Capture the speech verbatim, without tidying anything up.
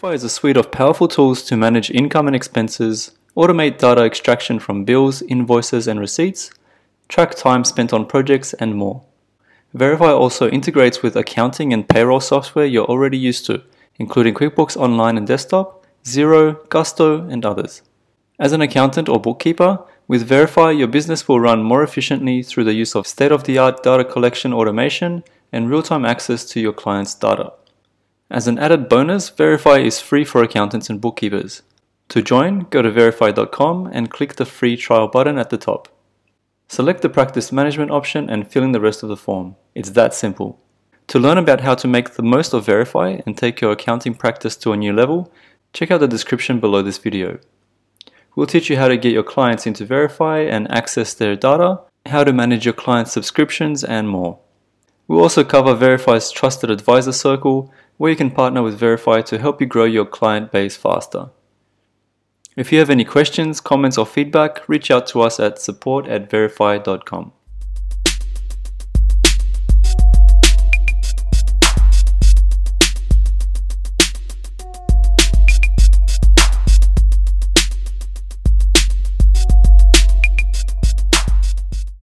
Veryfi is a suite of powerful tools to manage income and expenses, automate data extraction from bills, invoices and receipts, track time spent on projects and more. Veryfi also integrates with accounting and payroll software you're already used to, including QuickBooks Online and Desktop, Xero, Gusto and others. As an accountant or bookkeeper, with Veryfi your business will run more efficiently through the use of state-of-the-art data collection automation and real-time access to your clients' data. As an added bonus, Veryfi is free for accountants and bookkeepers. To join, go to veryfi dot com and click the free trial button at the top. Select the practice management option and fill in the rest of the form. It's that simple. To learn about how to make the most of Veryfi and take your accounting practice to a new level, check out the description below this video. We'll teach you how to get your clients into Veryfi and access their data, how to manage your clients' subscriptions and more. We'll also cover Veryfi's Trusted Advisor Circle, where you can partner with Veryfi to help you grow your client base faster. If you have any questions, comments or feedback, reach out to us at support at veryfi dot com.